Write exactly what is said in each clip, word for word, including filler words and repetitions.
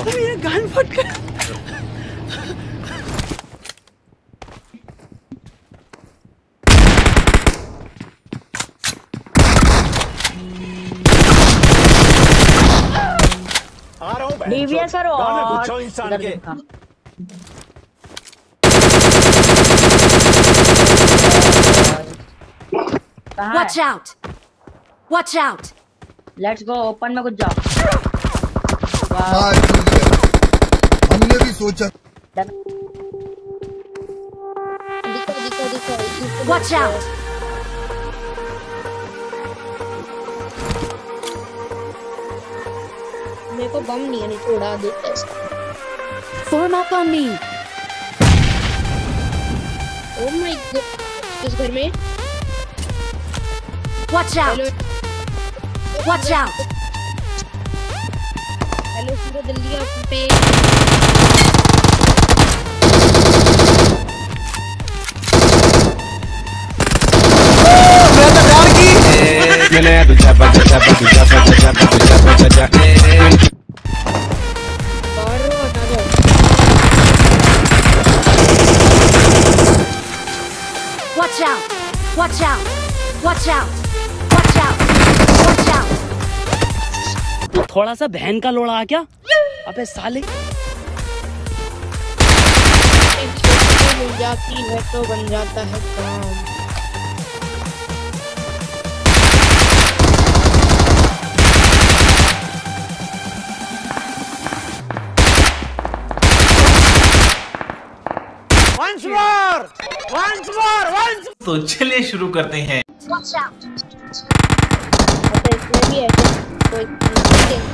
अरे ये गान फट गया। डीवीए सर और इंसान के Watch out! Watch out! Let's go open में कुछ जाओ। हाँ हमने भी सोचा। दिखो दिखो दिखो। Watch out! मेरे को बम नहीं है नहीं तो उड़ा देते हैं। Form up on me. Oh my God! इस घर में। Watch out! Watch out! पूरा दिल्ली पे मैंने तुझा बचा बचा बचा बचा बचा बचा बचा Watch out! Watch out! Watch out! Watch out! Watch out! थोड़ा सा बहन का लोड़ा आ गया अबे साले मिल जाती है तो बन जाता है काम। Once more, once more, once more. तो चलिए शुरू करते हैं। इसमें भी है कोई once more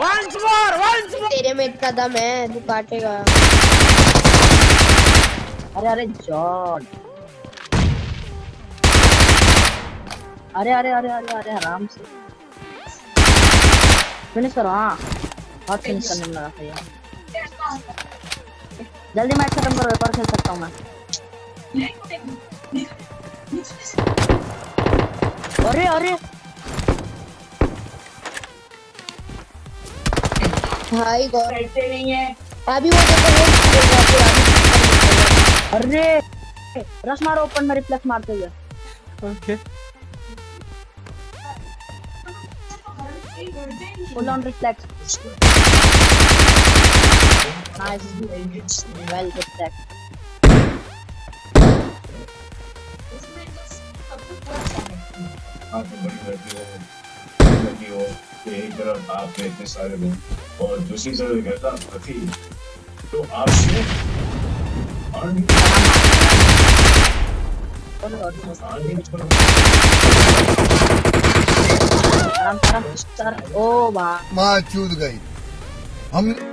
once more once more तेरे में इतना दम है तू काटेगा। अरे अरे जॉन अरे अरे अरे अरे अरे आराम से फिनिश करो। हाँ और फिनिश करने में लगा था यार जल्दी मैच खत्म करो एक और खेल सकता हूँ मैं। अरे अरे भाई गॉड ऐसे नहीं है अभी वो देखो। अरे रश मारो ओपन में रिफ्लेक्स मारते हुए। Okay Full on reflex. Nice. Well reflex. आप बड़ी लड़की हो, लड़की हो कि एक तरफ आप इतने सारे हो और दूसरी तरफ कहता पति तो आपसे आराम आराम सर ओ वाह माँ चूद गई हम।